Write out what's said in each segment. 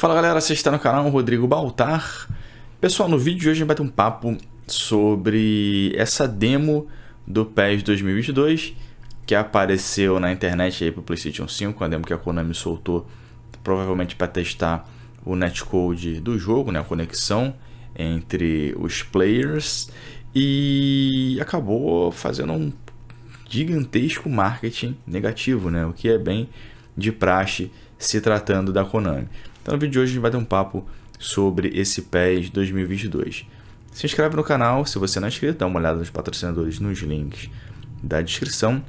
Fala galera, você está no canal Rodrigo Baltar. Pessoal, no vídeo de hoje a gente vai ter um papo sobre essa demo do PES 2022 que apareceu na internet aí para o PlayStation 5, a demo que a Konami soltou provavelmente para testar o netcode do jogo, né, a conexão entre os players, e acabou fazendo um gigantesco marketing negativo, né, o que é bem de praxe se tratando da Konami. Então, no vídeo de hoje a gente vai ter um papo sobre esse PES 2022. Se inscreve no canal, se você não é inscrito, dá uma olhada nos patrocinadores nos links da descrição.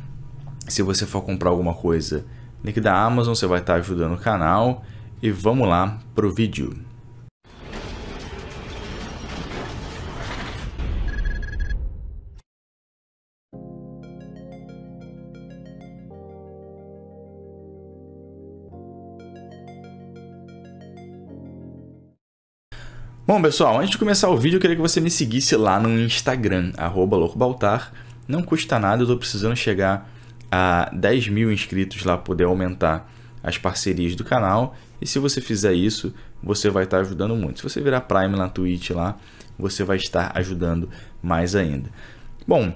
Se você for comprar alguma coisa, link da Amazon, você vai estar ajudando o canal. E vamos lá para o vídeo. Bom pessoal, antes de começar o vídeo eu queria que você me seguisse lá no Instagram, @Locobaltar. Não custa nada, eu estou precisando chegar a 10 mil inscritos lá, poder aumentar as parcerias do canal. E se você fizer isso, você vai estar ajudando muito. Se você virar Prime na Twitch lá, você vai estar ajudando mais ainda. Bom,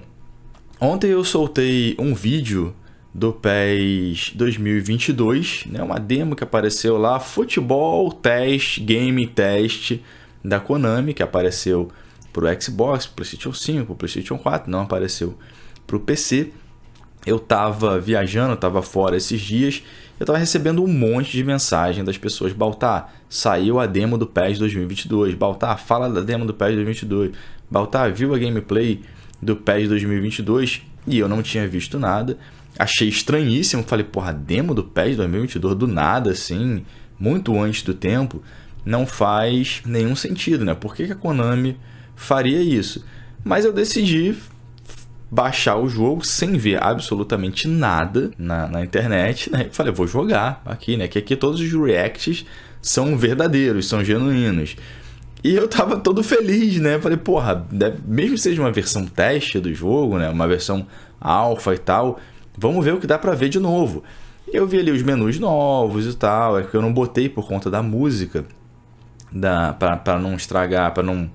ontem eu soltei um vídeo do PES 2022, né? Uma demo que apareceu lá, futebol, teste, game, teste da Konami, que apareceu para o Xbox, para o PlayStation 5, para o PlayStation 4, não apareceu para o PC. Eu estava viajando, estava fora esses dias, eu estava recebendo um monte de mensagem das pessoas: Baltar, saiu a demo do PES 2022, Baltar, fala da demo do PES 2022, Baltar, viu a gameplay do PES 2022? E eu não tinha visto nada, achei estranhíssimo, falei, porra, demo do PES 2022 do nada, assim, muito antes do tempo. Não faz nenhum sentido, né? Por que a Konami faria isso? Mas eu decidi baixar o jogo sem ver absolutamente nada na internet, né? Eu falei, vou jogar aqui, né? Que aqui todos os reacts são verdadeiros, são genuínos. E eu tava todo feliz, né? Eu falei, porra, mesmo que seja uma versão teste do jogo, né? Uma versão alfa e tal, vamos ver o que dá pra ver de novo. Eu vi ali os menus novos e tal, é que eu não botei por conta da música, para não estragar, para não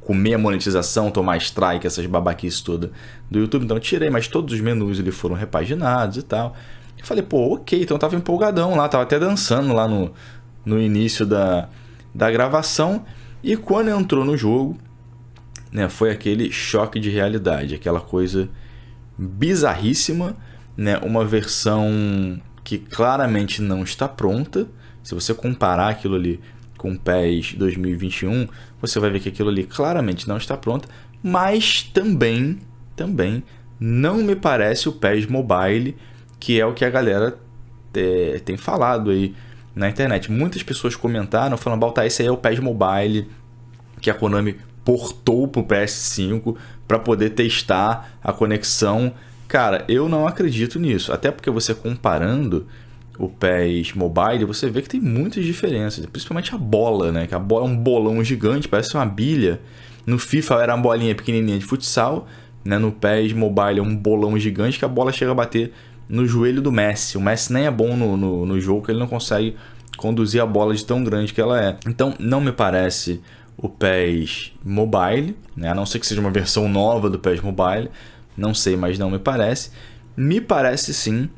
comer a monetização, tomar strike, essas babaquices todas do YouTube. Então eu tirei, mas todos os menus eles foram repaginados e tal. Eu falei, pô, ok, então eu tava empolgadão lá, tava até dançando lá no início da gravação. E quando entrou no jogo, né, foi aquele choque de realidade, aquela coisa bizarríssima, né, uma versão que claramente não está pronta. Se você comparar aquilo ali com o PES 2021, você vai ver que aquilo ali claramente não está pronto, mas também não me parece o PES Mobile, que é o que a galera tem falado aí na internet. Muitas pessoas comentaram, falando, Baltar, esse aí é o PES Mobile que a Konami portou para o PS5 para poder testar a conexão. Cara, eu não acredito nisso, até porque você comparando o PES Mobile, você vê que tem muitas diferenças, principalmente a bola, né? Que a bola é um bolão gigante, parece uma bilha. No FIFA era uma bolinha pequenininha de futsal, né? No PES Mobile é um bolão gigante que a bola chega a bater no joelho do Messi. O Messi nem é bom no jogo, que ele não consegue conduzir a bola de tão grande que ela é. Então, não me parece o PES Mobile, né? A não ser que seja uma versão nova do PES Mobile, não sei, mas não me parece. Me parece sim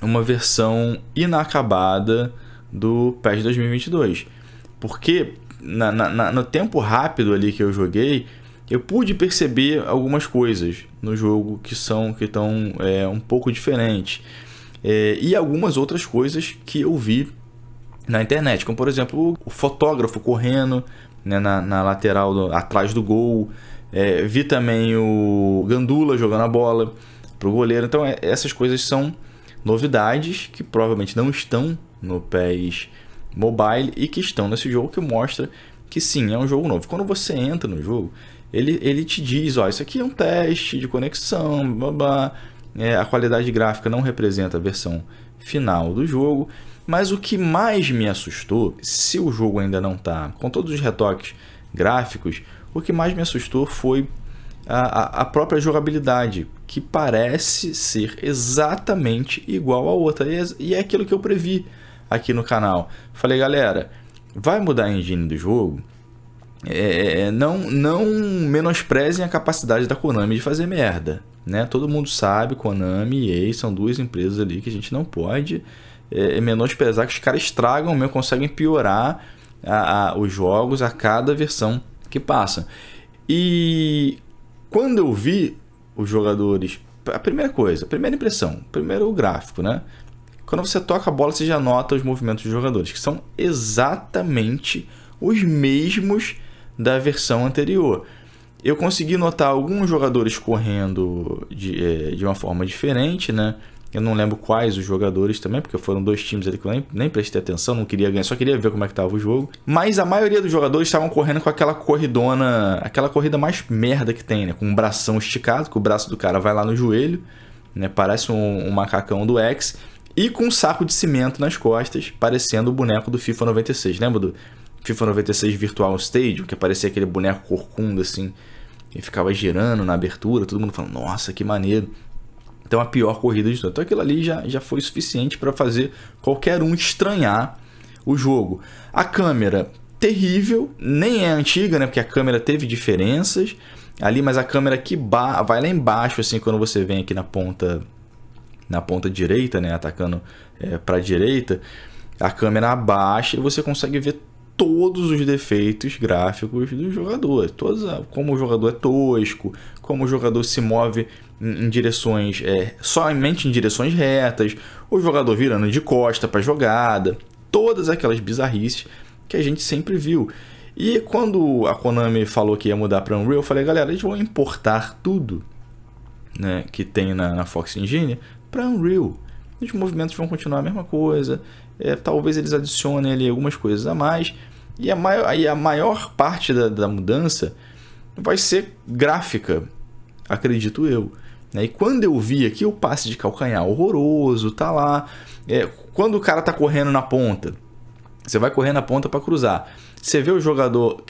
uma versão inacabada do PES 2022, porque no tempo rápido ali que eu joguei, eu pude perceber algumas coisas no jogo que estão um pouco diferentes, e algumas outras coisas que eu vi na internet, como por exemplo o fotógrafo correndo, né, na lateral atrás do gol. Vi também o Gandula jogando a bola pro goleiro. Então essas coisas são novidades que provavelmente não estão no PES Mobile e que estão nesse jogo, que mostra que sim, é um jogo novo. Quando você entra no jogo, ele te diz, ó, isso aqui é um teste de conexão, blá blá, a qualidade gráfica não representa a versão final do jogo. Mas o que mais me assustou, se o jogo ainda não está com todos os retoques gráficos, o que mais me assustou foi a própria jogabilidade, que parece ser exatamente igual a outra, e é aquilo que eu previ. aqui no canal. Falei, galera, vai mudar a engine do jogo? Não menosprezem a capacidade da Konami de fazer merda, né? Todo mundo sabe, Konami e EA são duas empresas ali que a gente não pode menosprezar, que os caras estragam mesmo, conseguem piorar os jogos a cada versão que passa. E quando eu vi os jogadores, a primeira coisa, a primeira impressão, primeiro o gráfico, né? Quando você toca a bola, você já nota os movimentos dos jogadores, que são exatamente os mesmos da versão anterior. Eu consegui notar alguns jogadores correndo de uma forma diferente, né? Eu não lembro quais os jogadores também, porque foram dois times ali que eu nem prestei atenção, não queria ganhar, só queria ver como é que tava o jogo. Mas a maioria dos jogadores estavam correndo com aquela corridona, aquela corrida mais merda que tem, né? Com um bração esticado, que o braço do cara vai lá no joelho, né? Parece um macacão do X, e com um saco de cimento nas costas, parecendo o boneco do FIFA 96. Lembra do FIFA 96 Virtual Stadium, que aparecia aquele boneco corcunda assim, que ficava girando na abertura, todo mundo falando, nossa, que maneiro. Então, a pior corrida de todas. Então, aquilo ali já foi suficiente para fazer qualquer um estranhar o jogo. A câmera, terrível, nem é antiga, né? Porque a câmera teve diferenças ali, mas a câmera que vai lá embaixo, assim, quando você vem aqui na ponta direita, né? Atacando para a direita, a câmera abaixa e você consegue ver todos os defeitos gráficos do jogador, como o jogador é tosco, como o jogador se move em direções, somente em direções retas, o jogador virando de costa para a jogada, todas aquelas bizarrices que a gente sempre viu. E quando a Konami falou que ia mudar para Unreal, eu falei, galera, eles vão importar tudo, né, que tem na Fox Engine para Unreal. Os movimentos vão continuar a mesma coisa, talvez eles adicionem ali algumas coisas a mais, e a maior parte da mudança vai ser gráfica, acredito eu, né? E quando eu vi aqui o passe de calcanhar horroroso, tá lá, quando o cara tá correndo na ponta, você vai correr na ponta para cruzar, você vê o jogador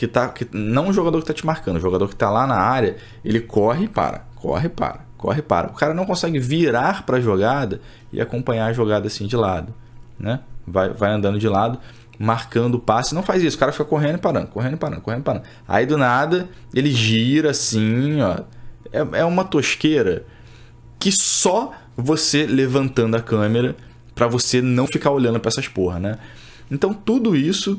não o jogador que tá te marcando, o jogador que tá lá na área, ele corre e para, corre e para, corre e para, o cara não consegue virar para a jogada e acompanhar a jogada assim de lado, né? Vai andando de lado, marcando o passe, não faz isso, o cara fica correndo e parando, correndo e parando, correndo e parando, aí do nada ele gira assim, ó. É uma tosqueira que só você levantando a câmera para você não ficar olhando para essas porra, né? Então tudo isso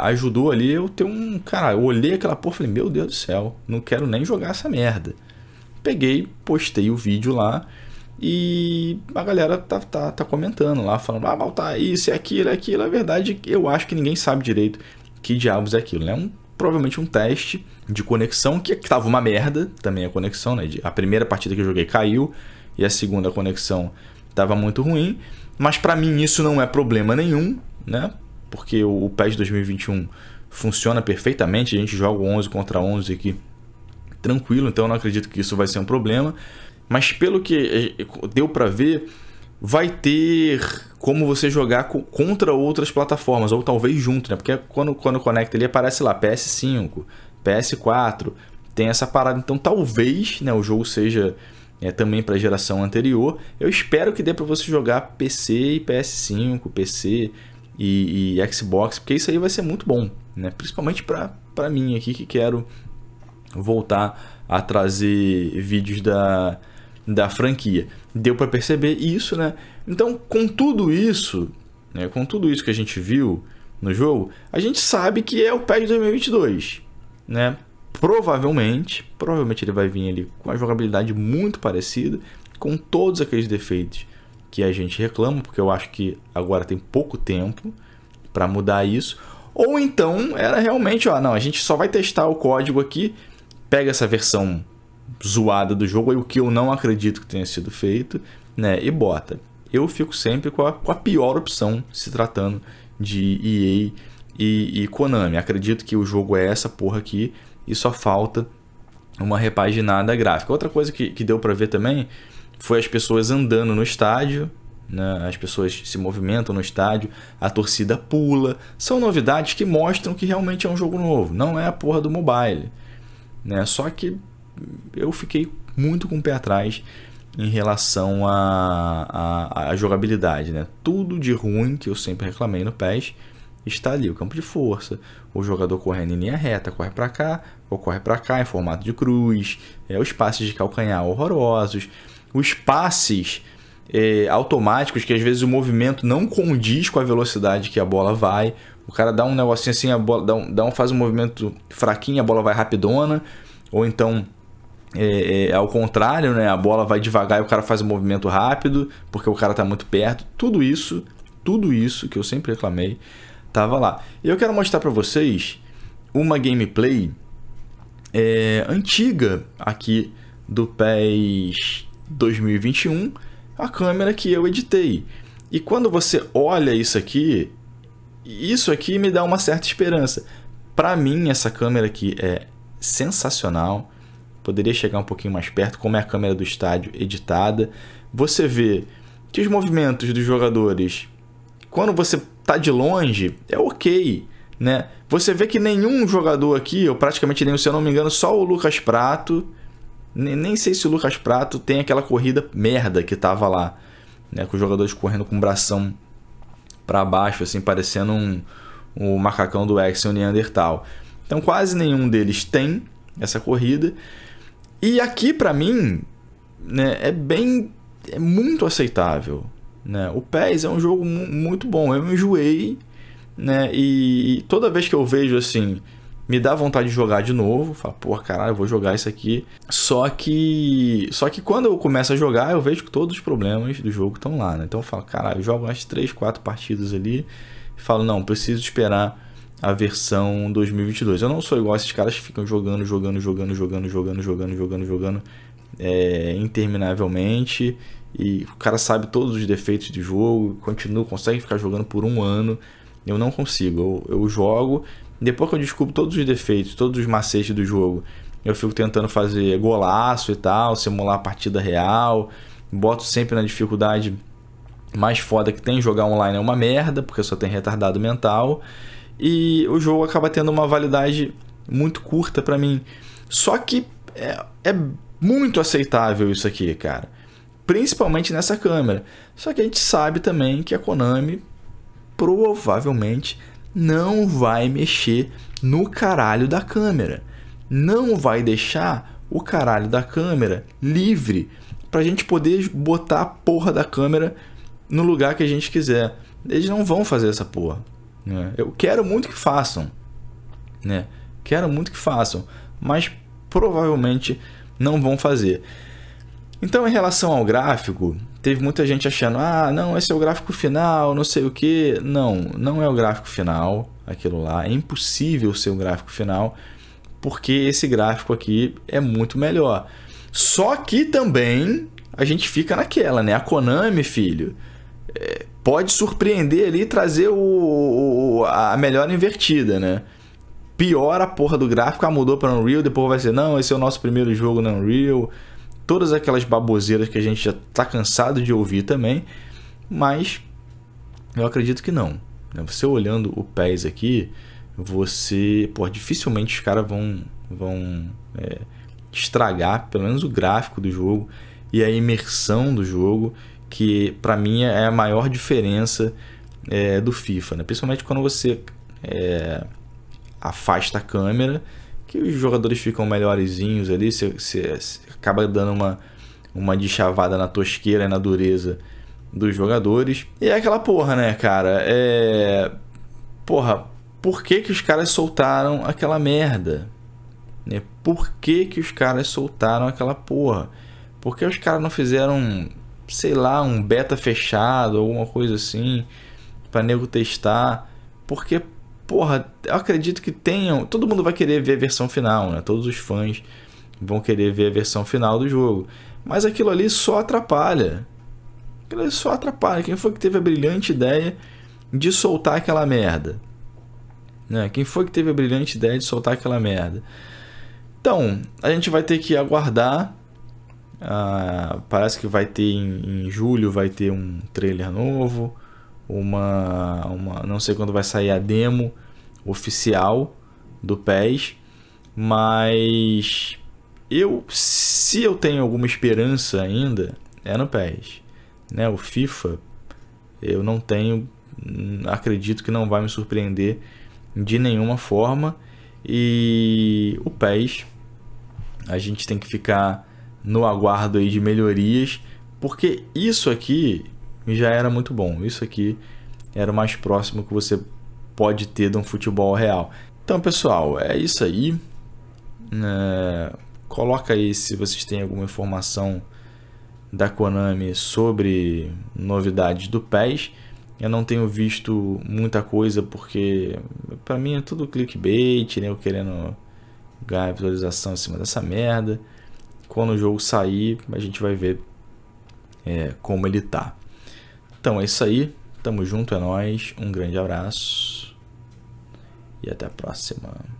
ajudou ali eu ter um... Cara, eu olhei aquela porra e falei, meu Deus do céu, não quero nem jogar essa merda. Peguei, postei o vídeo lá e a galera tá comentando lá, falando, ah, Baltar, isso, é aquilo, é aquilo. Na verdade, eu acho que ninguém sabe direito que diabos é aquilo, né? Provavelmente um teste de conexão, que estava uma merda também a conexão, né? A primeira partida que eu joguei caiu e a segunda conexão estava muito ruim, mas para mim isso não é problema nenhum, né? Porque o PES 2021 funciona perfeitamente, a gente joga 11 contra 11 aqui tranquilo, então eu não acredito que isso vai ser um problema, mas pelo que deu para ver, vai ter como você jogar contra outras plataformas, ou talvez junto, né? Porque quando conecta ele aparece lá, PS5, PS4, tem essa parada. Então talvez, né, o jogo seja também para a geração anterior. Eu espero que dê para você jogar PC e PS5, PC e Xbox, porque isso aí vai ser muito bom, né? Principalmente para mim aqui, que quero voltar a trazer vídeos da franquia. Deu para perceber isso, né? Então, com tudo isso que a gente viu no jogo, a gente sabe que é o PES 2022, né? Provavelmente ele vai vir ali com uma jogabilidade muito parecida, com todos aqueles defeitos que a gente reclama, porque eu acho que agora tem pouco tempo para mudar isso. Ou então era realmente, ó, não, a gente só vai testar o código aqui, pega essa versão zoada do jogo, aí o que eu não acredito que tenha sido feito, né, e bota. Eu fico sempre com a pior opção se tratando de EA e Konami. Acredito que o jogo é essa porra aqui e só falta uma repaginada gráfica. Outra coisa que deu para ver também foi as pessoas andando no estádio, né? As pessoas se movimentam no estádio, a torcida pula. São novidades que mostram que realmente é um jogo novo, não é a porra do mobile, né? Só que eu fiquei muito com o pé atrás em relação à jogabilidade, né? Tudo de ruim que eu sempre reclamei no PES está ali, o campo de força, o jogador correndo em linha reta, corre para cá ou corre para cá em formato de cruz, os passes de calcanhar horrorosos, os passes automáticos que às vezes o movimento não condiz com a velocidade que a bola vai, o cara dá um negocinho assim, a bola faz um movimento fraquinho, a bola vai rapidona, ou então ao contrário, né? A bola vai devagar e o cara faz um movimento rápido porque o cara está muito perto. Tudo isso que eu sempre reclamei tava lá. E eu quero mostrar para vocês uma gameplay antiga aqui do PES 2021, a câmera que eu editei. E quando você olha isso aqui me dá uma certa esperança. Para mim, essa câmera aqui é sensacional. Poderia chegar um pouquinho mais perto, como é a câmera do estádio editada. Você vê que os movimentos dos jogadores, quando você está de longe, é ok, né? Você vê que nenhum jogador aqui, ou praticamente nenhum, se eu não me engano, só o Lucas Prato. Nem sei se o Lucas Prato tem aquela corrida merda que tava lá, né? Com os jogadores correndo com o bração para baixo, assim, parecendo um macacão do Axel Neandertal. Então quase nenhum deles tem essa corrida. E aqui para mim, né, é muito aceitável, né? O PES é um jogo muito bom. Eu me enjoei, né? E toda vez que eu vejo assim, me dá vontade de jogar de novo. Fala, pô, caralho, eu vou jogar isso aqui. Só que quando eu começo a jogar, eu vejo que todos os problemas do jogo estão lá, né? Então eu falo, caralho, eu jogo umas 3, 4 partidas ali e falo, não, preciso esperar a versão 2022. Eu não sou igual a esses caras que ficam jogando interminavelmente, e o cara sabe todos os defeitos do jogo, continua, consegue ficar jogando por um ano. Eu não consigo, eu jogo, depois que eu descubro todos os defeitos, todos os macetes do jogo, eu fico tentando fazer golaço e tal, simular a partida real, boto sempre na dificuldade mais foda que tem. Jogar online é uma merda, porque só tem retardado mental, e o jogo acaba tendo uma validade muito curta pra mim. Só que é muito aceitável isso aqui, cara. Principalmente nessa câmera. Só que a gente sabe também que a Konami provavelmente não vai mexer no caralho da câmera. Não vai deixar o caralho da câmera livre pra gente poder botar a porra da câmera no lugar que a gente quiser. Eles não vão fazer essa porra. Eu quero muito que façam, né? Quero muito que façam, mas provavelmente não vão fazer. Então, em relação ao gráfico, teve muita gente achando, ah, não, esse é o gráfico final, não sei o que. Não, não é o gráfico final, aquilo lá. É impossível ser um gráfico final, porque esse gráfico aqui é muito melhor. Só que também a gente fica naquela, né? A Konami, filho, pode surpreender ali e trazer a melhor invertida, né? Pior a porra do gráfico, mudou para Unreal, depois vai ser, não, esse é o nosso primeiro jogo na Unreal. Todas aquelas baboseiras que a gente já tá cansado de ouvir também, mas eu acredito que não. Você olhando o PES aqui, você, pô, dificilmente os caras vão estragar, pelo menos o gráfico do jogo e a imersão do jogo, que para mim é a maior diferença do FIFA, né? Principalmente quando você afasta a câmera, que os jogadores ficam melhorzinhos ali, você acaba dando uma deschavada na tosqueira e na dureza dos jogadores. E é aquela porra, né, cara? Porra, por que que os caras soltaram aquela merda? Por que que os caras soltaram aquela porra? Por que os caras não fizeram, sei lá, um beta fechado, alguma coisa assim, pra nego testar? Porque, porra, eu acredito que tenham... Todo mundo vai querer ver a versão final, né? Todos os fãs vão querer ver a versão final do jogo. Mas aquilo ali só atrapalha. Aquilo ali só atrapalha. Quem foi que teve a brilhante ideia de soltar aquela merda? Né? Quem foi que teve a brilhante ideia de soltar aquela merda? Então, a gente vai ter que aguardar. Parece que vai ter em julho, vai ter um trailer novo, não sei quando vai sair a demo oficial do PES, mas Se eu tenho alguma esperança ainda, é no PES, né? O FIFA, eu não tenho, acredito que não vai me surpreender de nenhuma forma. E o PES, a gente tem que ficar no aguardo aí de melhorias, porque isso aqui já era muito bom. Isso aqui era o mais próximo que você pode ter de um futebol real. Então, pessoal, é isso aí. Coloca aí se vocês têm alguma informação da Konami sobre novidades do PES. Eu não tenho visto muita coisa porque para mim é tudo clickbait, né? Eu querendo ganhar visualização em cima dessa merda. Quando o jogo sair, a gente vai ver como ele tá. Então é isso aí, tamo junto, é nóis, um grande abraço e até a próxima.